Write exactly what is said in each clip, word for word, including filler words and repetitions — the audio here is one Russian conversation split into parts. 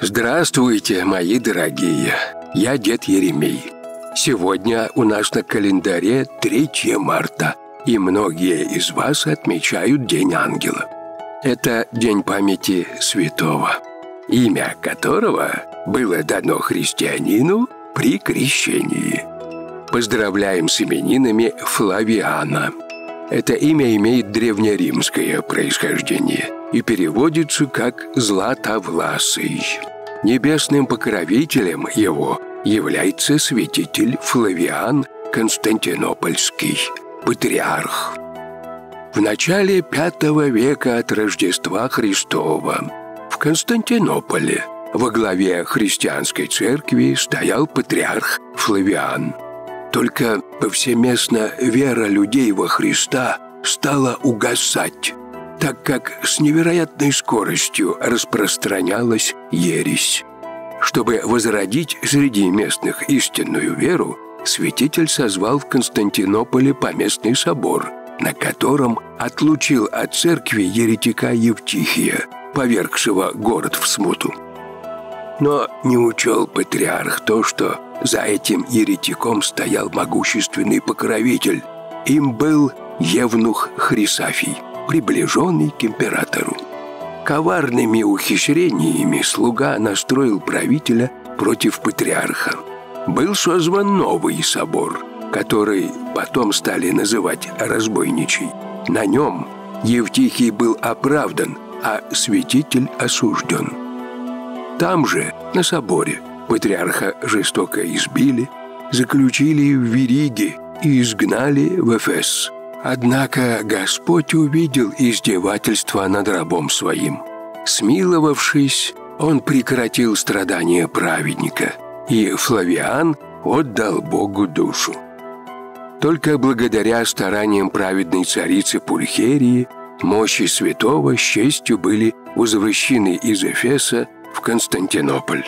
Здравствуйте, мои дорогие! Я дед Еремей. Сегодня у нас на календаре третье марта, и многие из вас отмечают День Ангела. Это день памяти святого, имя которого было дано христианину при крещении. Поздравляем с именинами Флавиана. Это имя имеет древнеримское происхождение и переводится как «златовласый». Небесным покровителем его является святитель Флавиан Константинопольский, патриарх. В начале пятого века от Рождества Христова в Константинополе во главе христианской церкви стоял патриарх Флавиан. Только повсеместно вера людей во Христа стала угасать, так как с невероятной скоростью распространялась ересь. Чтобы возродить среди местных истинную веру, святитель созвал в Константинополе поместный собор, на котором отлучил от церкви еретика Евтихия, повергшего город в смуту. Но не учел патриарх то, что за этим еретиком стоял могущественный покровитель. Им был евнух Хрисафий, приближенный к императору. Коварными ухищрениями слуга настроил правителя против патриарха. Был созван новый собор, который потом стали называть разбойничий. На нем Евтихий был оправдан, а святитель осужден. Там же, на соборе, патриарха жестоко избили, заключили в вериги и изгнали в Эфес. Однако Господь увидел издевательство над рабом своим. Смиловавшись, он прекратил страдания праведника, и Флавиан отдал Богу душу. Только благодаря стараниям праведной царицы Пульхерии мощи святого с честью были возвращены из Эфеса в Константинополь.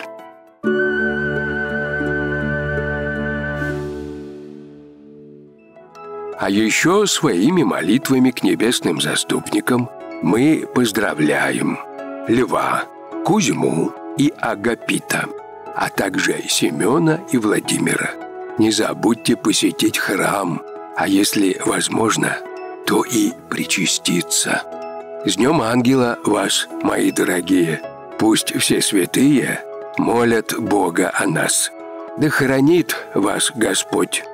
А еще своими молитвами к небесным заступникам мы поздравляем Льва, Кузьму и Агапита, а также Семена и Владимира. Не забудьте посетить храм, а если возможно, то и причаститься. С Днем Ангела вас, мои дорогие! Пусть все святые молят Бога о нас. Да хранит вас Господь!